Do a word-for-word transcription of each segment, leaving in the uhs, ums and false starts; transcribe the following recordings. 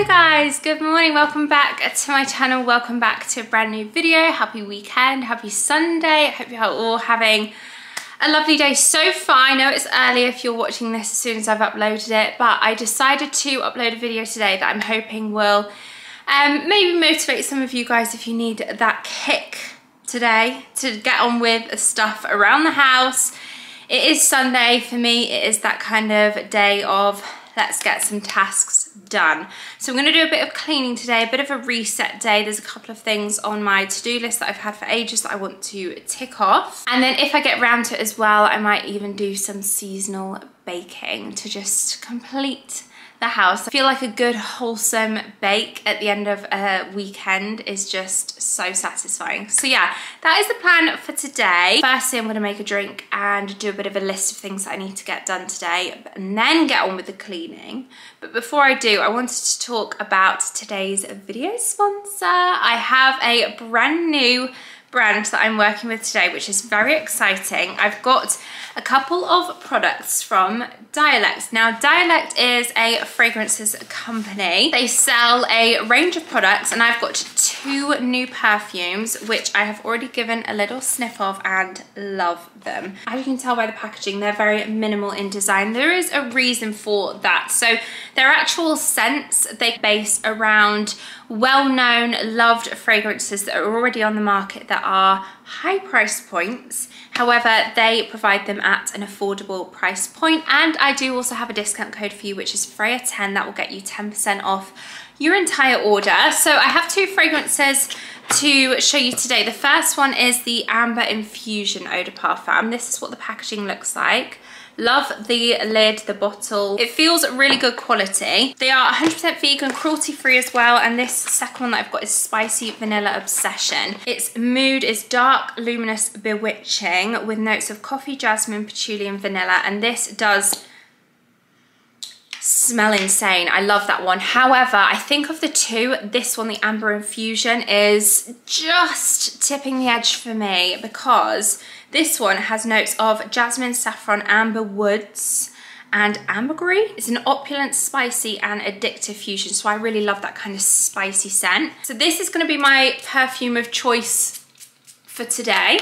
Hello guys, good morning, welcome back to my channel, welcome back to a brand new video. Happy weekend, happy Sunday. I hope you're all having a lovely day so far. I know it's early if you're watching this as soon as I've uploaded it, but I decided to upload a video today that I'm hoping will um, maybe motivate some of you guys if you need that kick today to get on with stuff around the house. It is Sunday for me, it is that kind of day of let's get some tasks done. So I'm going to do a bit of cleaning today, a bit of a reset day. There's a couple of things on my to-do list that I've had for ages that I want to tick off. And then if I get round to it as well, I might even do some seasonal baking to just complete the house. I feel like a good wholesome bake at the end of a weekend is just so satisfying. So yeah, that is the plan for today. Firstly, I'm going to make a drink and do a bit of a list of things that I need to get done today and then get on with the cleaning. But before I do, I wanted to talk about today's video sponsor. I have a brand new brand that I'm working with today, which is very exciting. I've got a couple of products from Dialect. Now, Dialect is a fragrances company. They sell a range of products, and I've got two new perfumes, which I have already given a little sniff of and love them. As you can tell by the packaging, they're very minimal in design. There is a reason for that. So their actual scents, they base around well-known, loved fragrances that are already on the market that are high price points. However, they provide them at an affordable price point. And I do also have a discount code for you, which is Freya ten. That will get you ten percent off your entire order. So I have two fragrances to show you today. The first one is the Amber Infusion Eau de Parfum. This is what the packaging looks like. Love the lid, the bottle. It feels really good quality. They are one hundred percent vegan, cruelty-free as well. And this second one that I've got is Spicy Vanilla Obsession. Its mood is dark, luminous, bewitching with notes of coffee, jasmine, patchouli and vanilla. And this does smell insane. I love that one. However, I think of the two, this one, the Amber Infusion, is just tipping the edge for me because this one has notes of jasmine, saffron, amber woods, and ambergris. It's an opulent, spicy, and addictive fusion, so I really love that kind of spicy scent. So this is going to be my perfume of choice for today.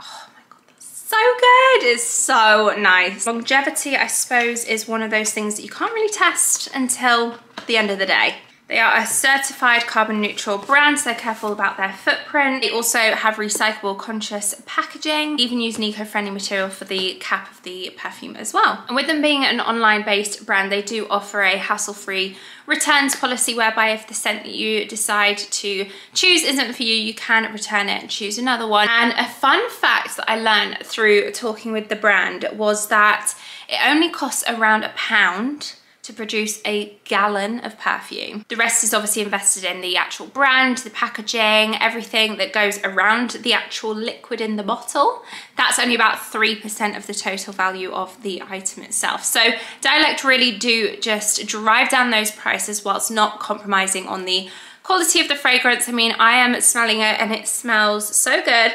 Oh my god, that's so good! It's so nice. Longevity, I suppose, is one of those things that you can't really test until the end of the day. They are a certified carbon neutral brand, so they're careful about their footprint. They also have recyclable conscious packaging, even use an eco-friendly material for the cap of the perfume as well. And with them being an online-based brand, they do offer a hassle-free returns policy whereby if the scent that you decide to choose isn't for you, you can return it and choose another one. And a fun fact that I learned through talking with the brand was that it only costs around a pound to produce a gallon of perfume. The rest is obviously invested in the actual brand, the packaging, everything that goes around the actual liquid in the bottle. That's only about three percent of the total value of the item itself. So Dialect really do just drive down those prices whilst not compromising on the quality of the fragrance. I mean, I am smelling it and it smells so good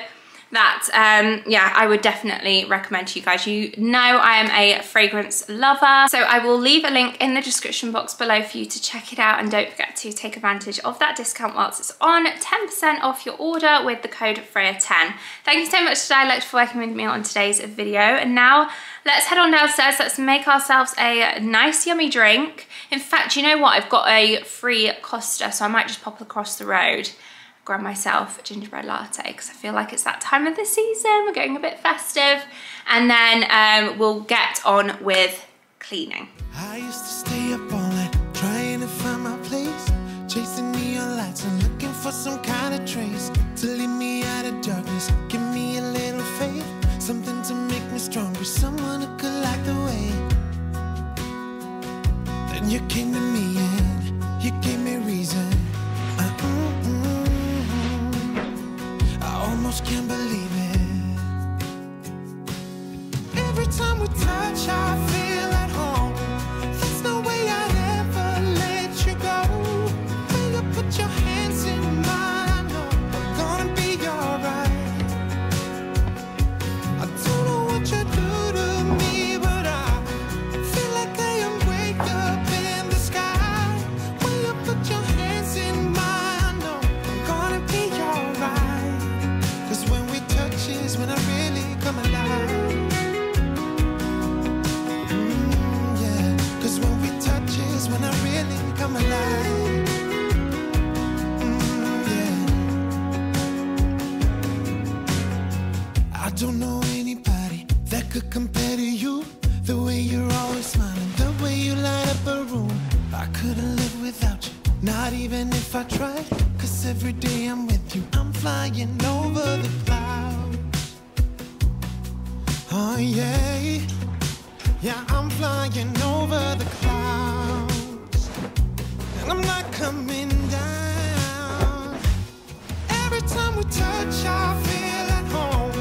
that um yeah, I would definitely recommend to you guys. You know I am a fragrance lover, so I will leave a link in the description box below for you to check it out, and don't forget to take advantage of that discount whilst it's on, ten percent off your order with the code Freya ten. Thank you so much to Dialect for working with me on today's video, and now let's head on downstairs, let's make ourselves a nice yummy drink. In fact, you know what, I've got a free Costa, so I might just pop across the road, grab myself a gingerbread latte, because I feel like it's that time of the season, we're getting a bit festive, and then um, we'll get on with cleaning. I used to stay up all night trying to find my place, chasing neon lights and looking for some kind of trace to lead me out of darkness, give me a little faith, something to make me stronger, someone who could light the way. Then you came to me and you gave me reason. Almost can't believe it. Every time we touch, I feel at home. There's no way I'd ever let you go. When you put your hands in mine, I know I'm gonna be alright. I don't know what you do to me, but I feel like I am wake up in the sky. When you put could compare to you. The way you're always smiling, the way you light up a room. I couldn't live without you, not even if I tried. Cause every day I'm with you, I'm flying over the clouds. Oh yeah, yeah, I'm flying over the clouds. And I'm not coming down. Every time we touch, I feel at home.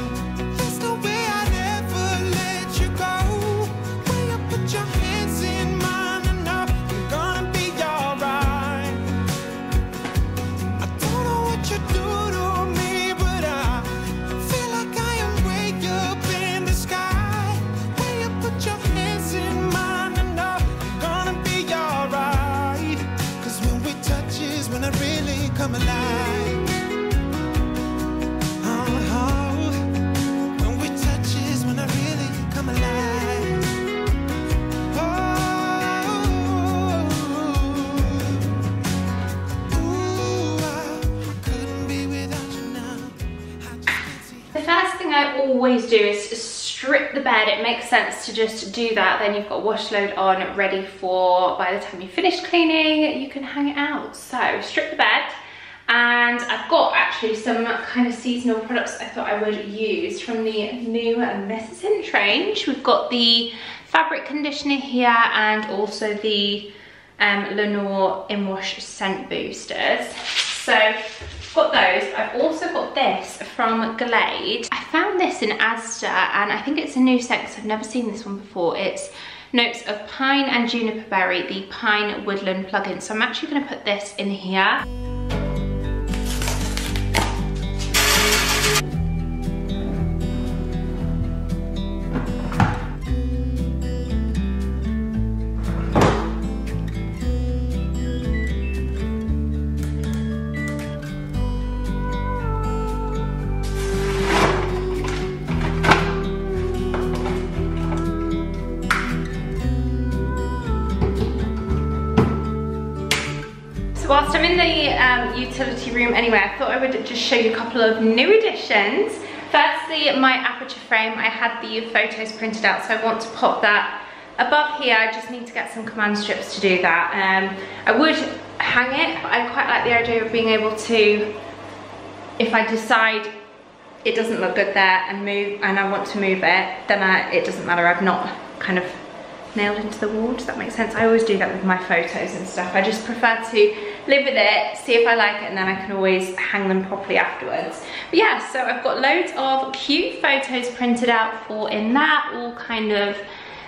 Always do is strip the bed. It makes sense to just do that, then you've got wash load on ready for by the time you finish cleaning you can hang it out. So strip the bed, and I've got actually some kind of seasonal products I thought I would use from the new Missus Hinch range. We've got the fabric conditioner here and also the um, Lenore In Wash scent boosters. So got those. I've also got this from Glade. I found this in Asda and I think it's a new scent because I've never seen this one before. It's notes of pine and juniper berry, the pine woodland plug-in. So I'm actually going to put this in here. Whilst I'm in the um, utility room anyway, I thought I would just show you a couple of new additions. Firstly, my aperture frame. I had the photos printed out, so I want to pop that above here. I just need to get some command strips to do that. Um, I would hang it, but I quite like the idea of being able to, if I decide it doesn't look good there and move, and I want to move it, then I, it doesn't matter. I've not kind of nailed into the wall. Does that make sense? I always do that with my photos and stuff. I just prefer to live with it, see if I like it, and then I can always hang them properly afterwards. But yeah, so I've got loads of cute photos printed out for in that, all kind of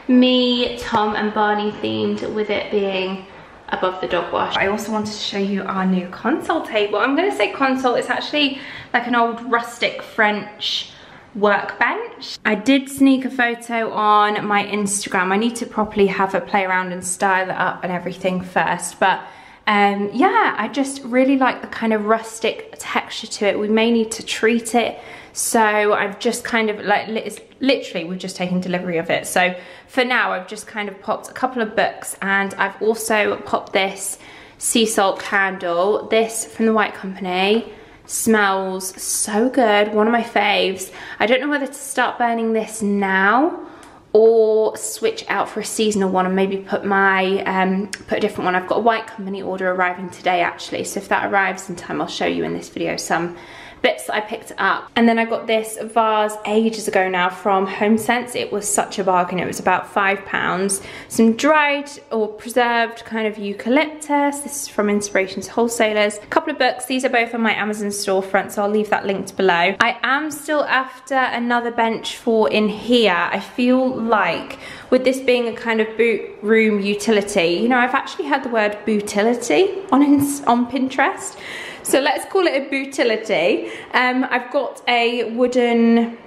me, Tom and Barney themed, with it being above the dog wash. I also wanted to show you our new console table. I'm going to say console. It's actually like an old rustic French workbench. I did sneak a photo on my Instagram. I need to properly have a play around and style it up and everything first, but um, yeah, I just really like the kind of rustic texture to it. We may need to treat it, so I've just kind of like, it's literally, we've just taken delivery of it, so for now I've just kind of popped a couple of books, and I've also popped this sea salt candle. This from The White Company smells so good, one of my faves. I don't know whether to start burning this now or switch out for a seasonal one and maybe put my um put a different one. I've got a White Company order arriving today actually, so if that arrives in time I'll show you in this video some bits that I picked up. And then I got this vase ages ago now from HomeSense. It was such a bargain. It was about five pounds. Some dried or preserved kind of eucalyptus. This is from Inspirations Wholesalers. A couple of books. These are both on my Amazon storefront, so I'll leave that linked below. I am still after another bench for in here. I feel like with this being a kind of boot room utility, you know, I've actually heard the word bootility on, on Pinterest. So let's call it a bootility. Um, I've got a wooden,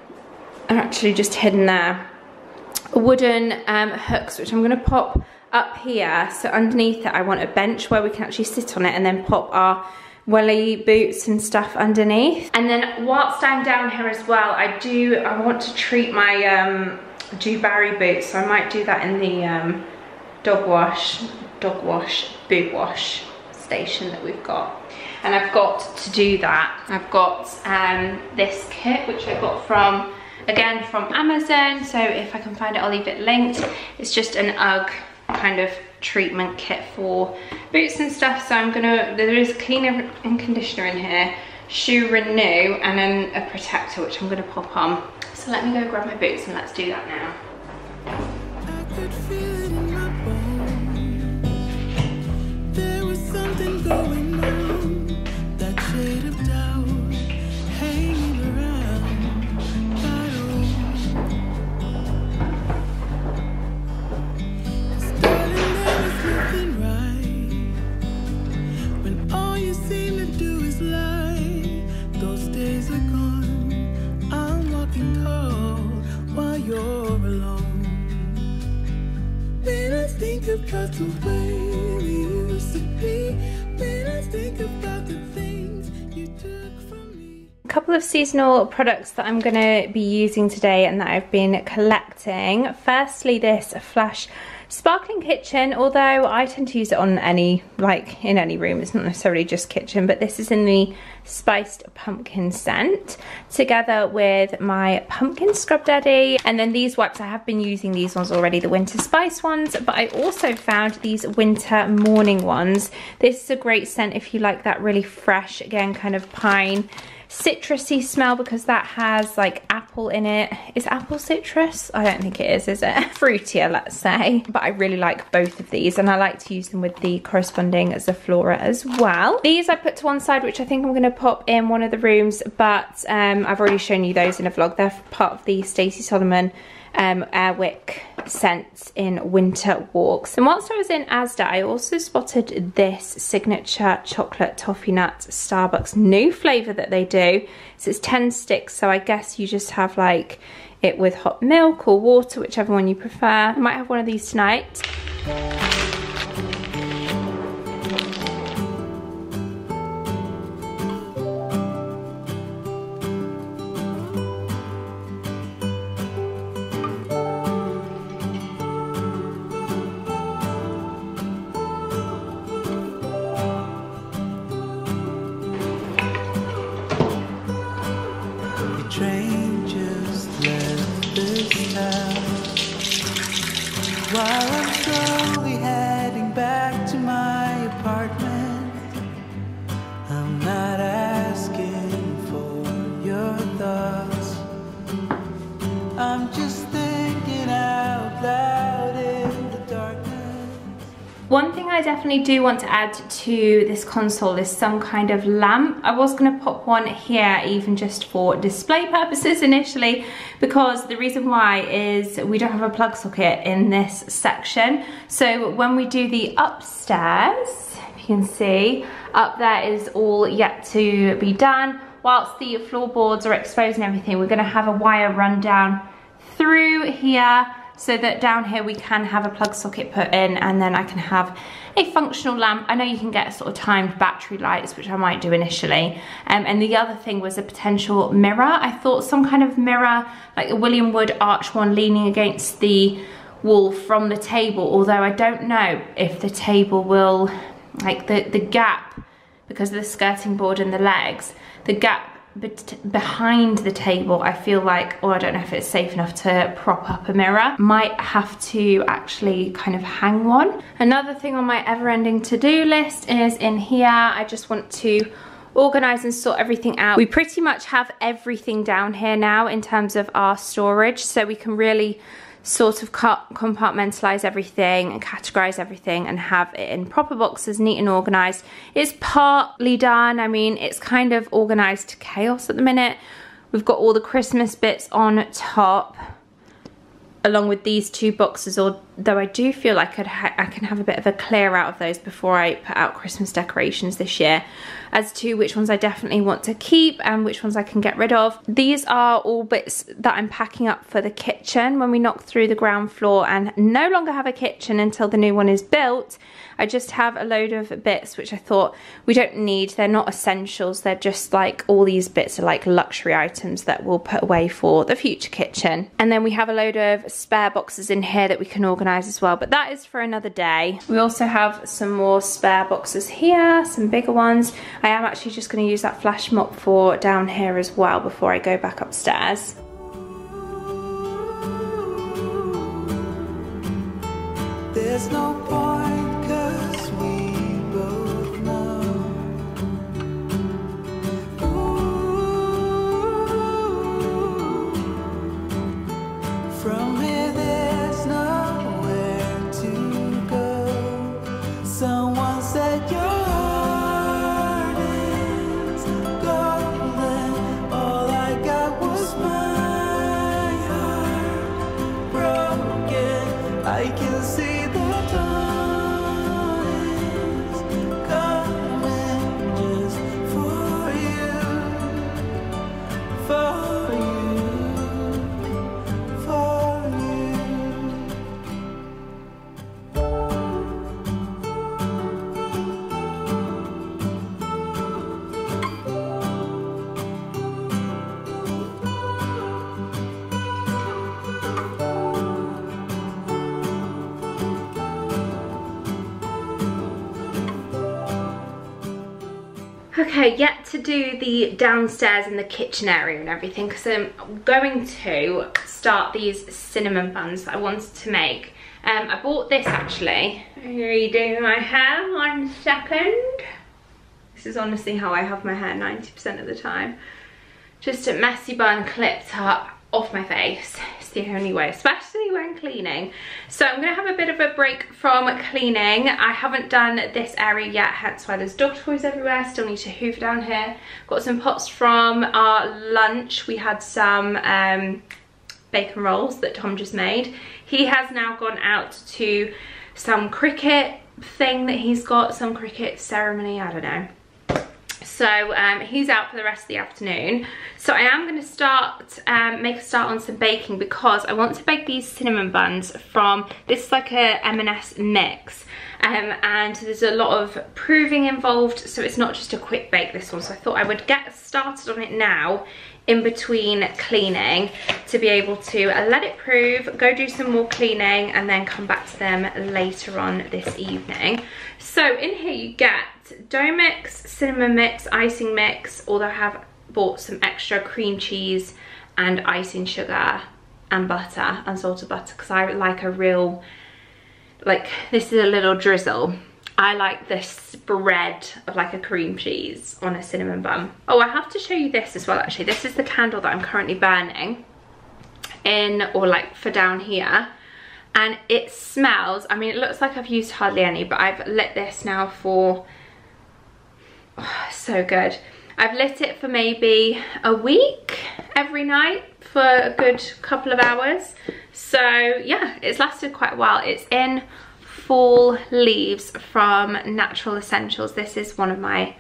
actually just hidden there, wooden um, hooks, which I'm going to pop up here. So underneath it, I want a bench where we can actually sit on it and then pop our welly boots and stuff underneath. And then whilst I'm down here as well, I do, I want to treat my um, Dewberry boots. So I might do that in the um, dog wash, dog wash, boot wash station that we've got. And I've got to do that. I've got um, this kit, which I got from again from Amazon, so if I can find it I'll leave it linked. It's just an UGG kind of treatment kit for boots and stuff, so I'm gonna, there is cleaner and conditioner in here, shoe renew, and then a protector which I'm gonna pop on. So let me go grab my boots and let's do that now. I could feel it in my bones. There was something going on. That shade of doubt hanging around. Starting there was nothing right. When all you seem to do is lie. Those days are gone. I'm walking tall while you're alone. When I think about the way we used to be, when I think about the things you took from me. A couple of seasonal products that I'm going to be using today and that I've been collecting. Firstly, this Flash Sparkling Kitchen, although I tend to use it on any, like in any room, it's not necessarily just kitchen, but this is in the Spiced Pumpkin scent, together with my Pumpkin Scrub Daddy. And then these wipes, I have been using these ones already, the Winter Spice ones, but I also found these Winter Morning ones. This is a great scent if you like that really fresh, again, kind of pine, citrusy smell, because that has like apple in it. Is apple citrus? I don't think it is, is it? Fruitier, let's say. But I really like both of these, and I like to use them with the corresponding Zoflora as well. These I put to one side, which I think I'm going to pop in one of the rooms, but um, I've already shown you those in a vlog. They're part of the Stacey Solomon um, Airwick scents in Winter Walks. And whilst I was in Asda, I also spotted this Signature Chocolate Toffee Nut Starbucks new flavour that they do. So it's ten sticks, so I guess you just have like it with hot milk or water, whichever one you prefer. I might have one of these tonight. One thing I definitely do want to add to this console is some kind of lamp. I was going to pop one here even just for display purposes initially, because the reason why is we don't have a plug socket in this section. So when we do the upstairs, if you can see, up there is all yet to be done. Whilst the floorboards are exposed and everything, we're going to have a wire run down through here, so that down here we can have a plug socket put in, and then I can have a functional lamp. I know you can get sort of timed battery lights, which I might do initially. Um, and the other thing was a potential mirror. I thought some kind of mirror, like a William Wood arch one leaning against the wall from the table, although I don't know if the table will, like the, the gap, because of the skirting board and the legs, the gap But behind the table, I feel like, or I don't know if it's safe enough to prop up a mirror. Might have to actually kind of hang one. Another thing on my ever-ending to-do list is in here. I just want to organize and sort everything out. We pretty much have everything down here now in terms of our storage, so we can really sort of compartmentalize everything and categorize everything and have it in proper boxes, neat and organized. It's partly done. I mean, it's kind of organized to chaos at the minute. We've got all the Christmas bits on top, along with these two boxes, although I do feel like I'd ha I can have a bit of a clear out of those before I put out Christmas decorations this year, as to which ones I definitely want to keep and which ones I can get rid of. These are all bits that I'm packing up for the kitchen. When we knock through the ground floor and no longer have a kitchen until the new one is built, I just have a load of bits which I thought we don't need. They're not essentials, they're just like, all these bits are like luxury items that we'll put away for the future kitchen. And then we have a load of spare boxes in here that we can organize as well, but that is for another day. We also have some more spare boxes here, some bigger ones. I am actually just going to use that flash mop for down here as well before I go back upstairs. There's no point, cause we both know. Ooh, from here there's nowhere to go. Someone said your heart is golden. All I got was my heart broken. I can see. Okay, yet to do the downstairs and the kitchen area and everything, because I'm going to start these cinnamon buns that I wanted to make. Um, I bought this actually. Redo my hair one second. This is honestly how I have my hair ninety percent of the time. Just a messy bun clipped up off my face. It's the only way, especially when cleaning. So I'm gonna have a bit of a break from cleaning. I haven't done this area yet, hence why there's dog toys everywhere. Still need to hoover down here. Got some pots from our lunch. We had some um, bacon rolls that Tom just made. He has now gone out to some cricket thing that he's got, some cricket ceremony, I don't know. So um, he's out for the rest of the afternoon. So I am going to start, um, make a start on some baking, because I want to bake these cinnamon buns from, this is like a M and S mix. Um, and there's a lot of proving involved, so it's not just a quick bake, this one. So I thought I would get started on it now in between cleaning to be able to let it prove, go do some more cleaning, and then come back to them later on this evening. So in here you get dough mix, cinnamon mix, icing mix, although I have bought some extra cream cheese and icing sugar and butter, unsalted butter, because I like a real, like, this is a little drizzle. I like the spread of like a cream cheese on a cinnamon bun. Oh, I have to show you this as well actually. This is the candle that I'm currently burning in, or like for down here. And it smells, I mean it looks like I've used hardly any, but I've lit this now for, oh, so good. I've lit it for maybe a week every night for a good couple of hours. So yeah, it's lasted quite a while. It's in fall leaves from Natural Essentials. This is one of my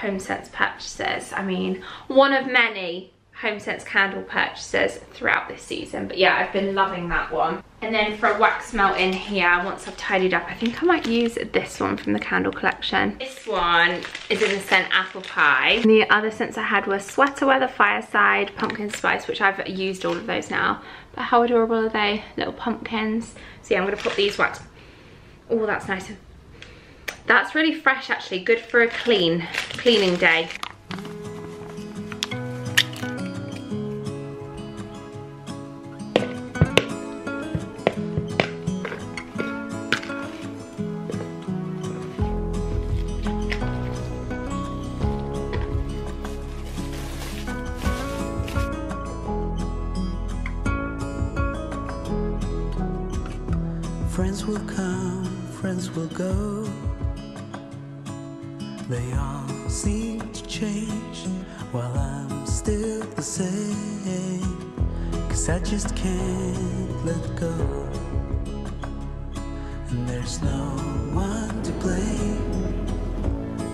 HomeSense purchases. I mean, one of many HomeSense candle purchases throughout this season. But yeah, I've been loving that one. And then for a wax melt in here, once I've tidied up, I think I might use this one from the candle collection. This one is in the scent Apple Pie. And the other scents I had were Sweater Weather, Fireside, Pumpkin Spice, which I've used all of those now. But how adorable are they? Little pumpkins. So yeah, I'm going to put these wax. Oh, that's nice. That's really fresh actually. Good for a clean, cleaning day. Friends will come, friends will go. They all seem to change while I'm still the same. Cause I just can't let go. And there's no one to blame.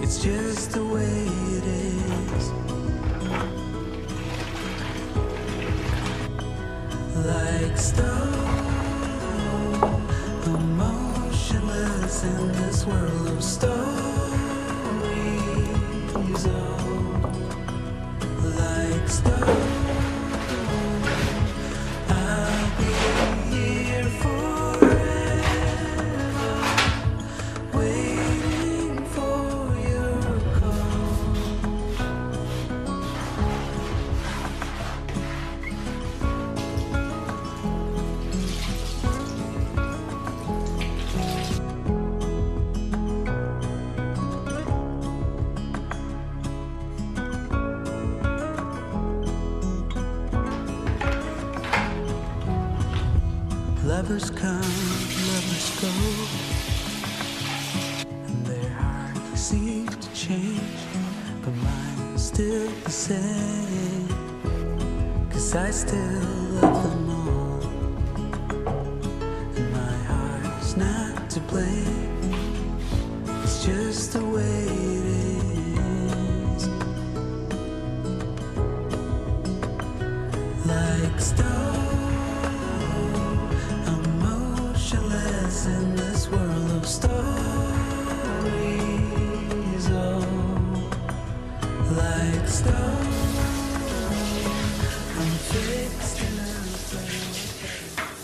It's just the way it is. Like stone. Emotionless in this world of stories, oh, like stars. Lovers come, lovers go, and their hearts seem to change, but mine's still the same, 'cause I still love them all, and my heart's not to blame, it's just the way it is, like stars. In this world of stories, oh, like stars.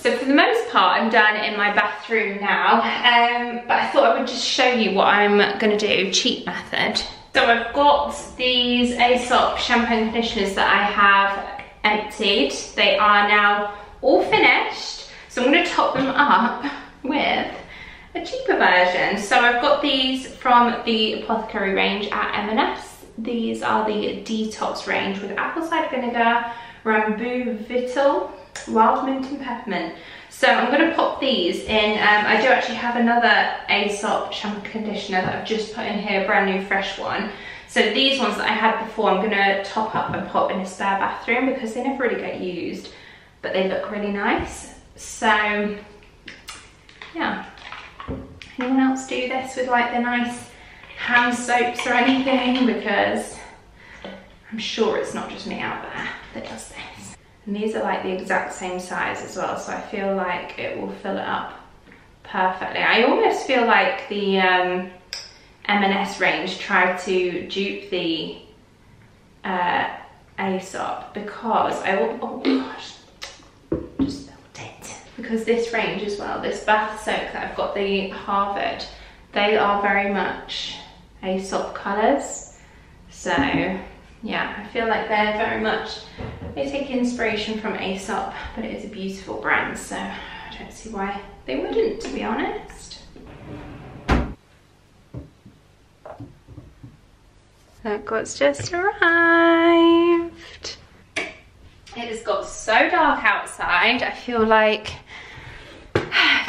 So for the most part, I'm done in my bathroom now, um, but I thought I would just show you what I'm going to do, cheat method. So I've got these Aesop shampoo and conditioners that I have emptied. They are now all finished, so I'm going to top them up with a cheaper version. So I've got these from the Apothecary range at M and S. These are the Detox range with apple cider vinegar, Rambu Vital, wild mint and peppermint. So I'm going to pop these in. Um, I do actually have another Aesop shampoo conditioner that I've just put in here, a brand new fresh one. So these ones that I had before, I'm going to top up and pop in a spare bathroom because they never really get used, but they look really nice. So yeah, anyone else do this with like the nice hand soaps or anything? Because I'm sure it's not just me out there that does this. And these are like the exact same size as well, so I feel like it will fill it up perfectly. I almost feel like the um, M and S range tried to dupe the uh, Aesop because I will, oh gosh. Because this range as well, this bath soak that I've got, the Harvard, they are very much Aesop colours. So yeah, I feel like they're very much, they take inspiration from Aesop, but it is a beautiful brand, so I don't see why they wouldn't, to be honest. Look what's just arrived. It has got so dark outside, I feel like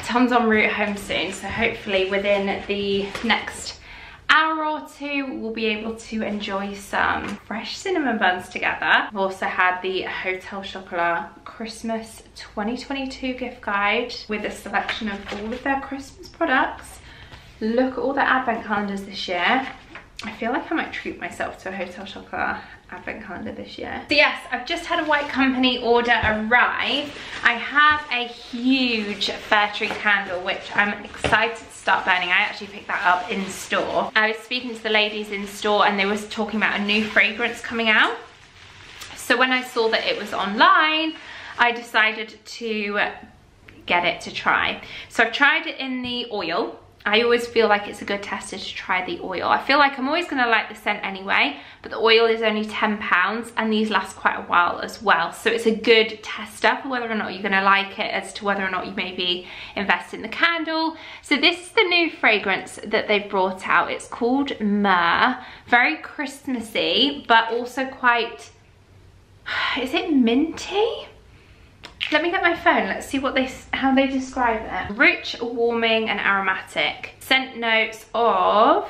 Tom's en route home soon, so hopefully within the next hour or two we'll be able to enjoy some fresh cinnamon buns together. I've also had the Hotel Chocolat Christmas twenty twenty-two gift guide with a selection of all of their Christmas products. Look at all their advent calendars this year. I feel like I might treat myself to a Hotel Chocolat advent calendar this year. So yes, I've just had a White Company order arrive. I have a huge fir tree candle, which I'm excited to start burning. I actually picked that up in store. I was speaking to the ladies in store and they were talking about a new fragrance coming out. So when I saw that it was online, I decided to get it to try. So I've tried it in the oil. I always feel like it's a good tester to try the oil. I feel like I'm always gonna like the scent anyway, but the oil is only ten pounds and these last quite a while as well. So it's a good tester for whether or not you're gonna like it as to whether or not you maybe invest in the candle. So this is the new fragrance that they've brought out. It's called Myrrh, very Christmassy, but also quite, is it minty? Let me get my phone, let's see what they, how they describe it. Rich, warming and aromatic. Scent notes of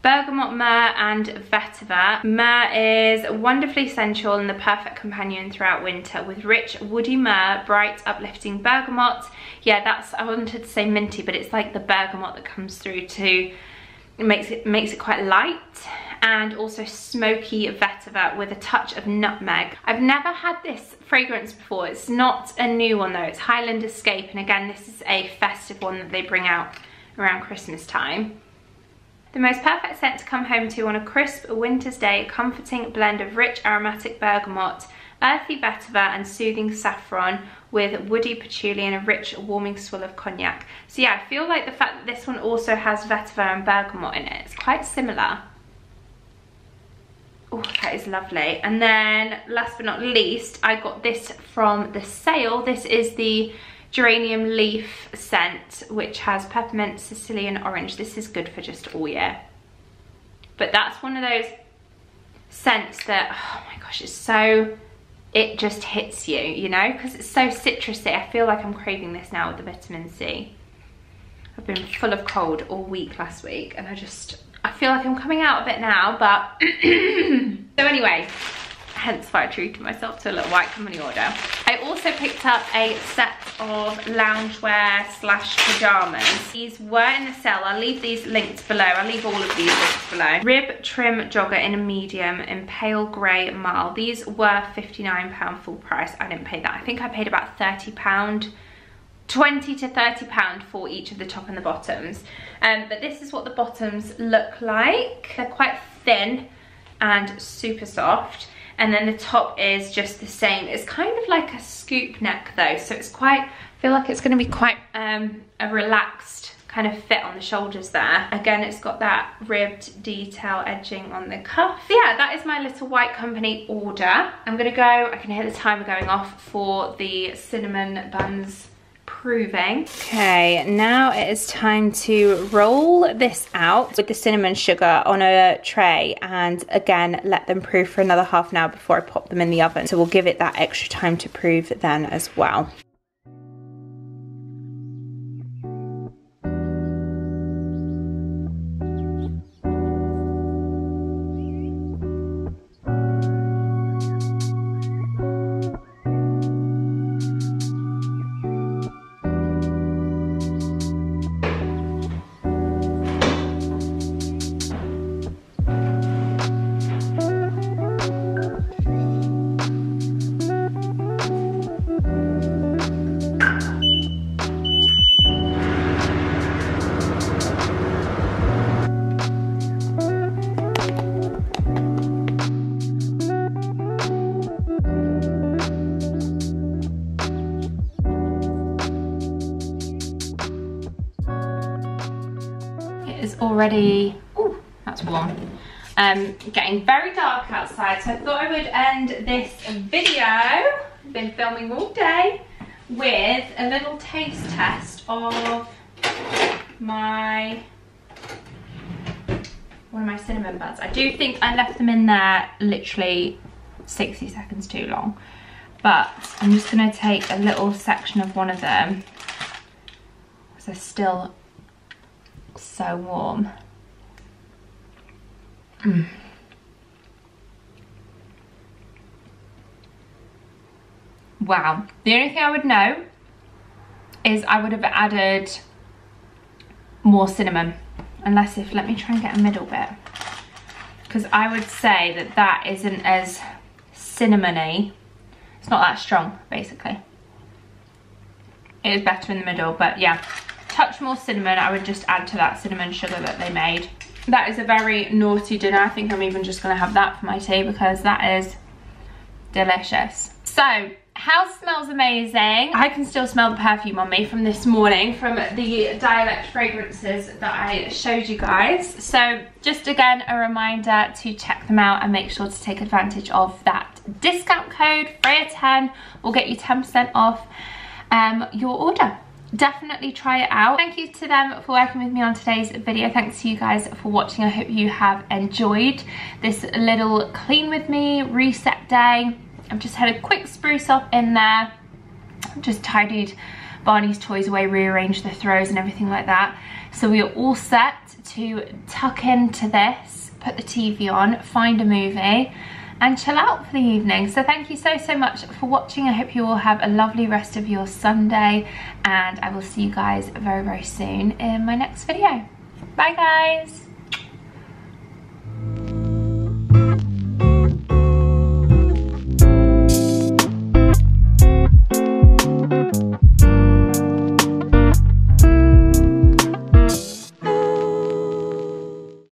bergamot, myrrh and vetiver. Myrrh is wonderfully sensual and the perfect companion throughout winter with rich woody myrrh, bright uplifting bergamot. Yeah, that's, I wanted to say minty, but it's like the bergamot that comes through to, it makes it, makes it quite light. And also smoky vetiver with a touch of nutmeg. I've never had this fragrance before. It's not a new one though, it's Highland Escape. And again, this is a festive one that they bring out around Christmas time. The most perfect scent to come home to on a crisp winter's day, a comforting blend of rich aromatic bergamot, earthy vetiver and soothing saffron with woody patchouli and a rich warming swill of cognac. So yeah, I feel like the fact that this one also has vetiver and bergamot in it, it's quite similar. Oh, that is lovely. And then last but not least, I got this from the sale. This is the geranium leaf scent, which has peppermint, Sicilian orange. This is good for just all year. But that's one of those scents that, oh my gosh, it's so it just hits you, you know, because it's so citrusy. I feel like I'm craving this now with the vitamin C. I've been full of cold all week last week, and I just, I feel like I'm coming out of it now, but... So anyway, hence why I treated myself to a little White Company order. I also picked up a set of loungewear slash pyjamas. These were in the sale. I'll leave these linked below. I'll leave all of these links below. Rib trim jogger in a medium in pale grey marl. These were fifty-nine pounds full price. I didn't pay that. I think I paid about thirty pounds. twenty to thirty pounds for each of the top and the bottoms. Um, but this is what the bottoms look like. They're quite thin and super soft. And then the top is just the same. It's kind of like a scoop neck though. So it's quite, I feel like it's gonna be quite um, a relaxed kind of fit on the shoulders there. Again, it's got that ribbed detail edging on the cuff. So yeah, that is my little White Company order. I'm gonna go, I can hear the timer going off for the cinnamon buns proving. Okay, now it is time to roll this out with the cinnamon sugar on a tray, and again let them prove for another half an hour before I pop them in the oven. So we'll give it that extra time to prove then as well. Already, oh, that's warm. Um, getting very dark outside, so I thought I would end this video, I've been filming all day, with a little taste test of my, one of my cinnamon buns. I do think I left them in there literally sixty seconds too long, but I'm just gonna take a little section of one of them, because they're still so warm. Mm. Wow. The only thing I would know is I would have added more cinnamon, unless if, let me try and get a middle bit, because I would say that that isn't as cinnamony. It's not that strong, basically. It is better in the middle, but yeah. Touch more cinnamon. I would just add to that cinnamon sugar that they made. That is a very naughty dinner. I think I'm even just gonna have that for my tea, because that is delicious. So house smells amazing. I can still smell the perfume on me from this morning, from the Dialect fragrances that I showed you guys. So just again, a reminder to check them out and make sure to take advantage of that discount code Freya ten. Will get you ten percent off um, your order. Definitely try it out. Thank you to them for working with me on today's video. Thanks to you guys for watching. I hope you have enjoyed this little clean with me reset day. I've just had a quick spruce up in there. I've just tidied Barney's toys away, rearranged the throws and everything like that. So we are all set to tuck into this, put the T V on, find a movie and chill out for the evening. So thank you so, so much for watching. I hope you all have a lovely rest of your Sunday, and I will see you guys very, very soon in my next video. Bye guys.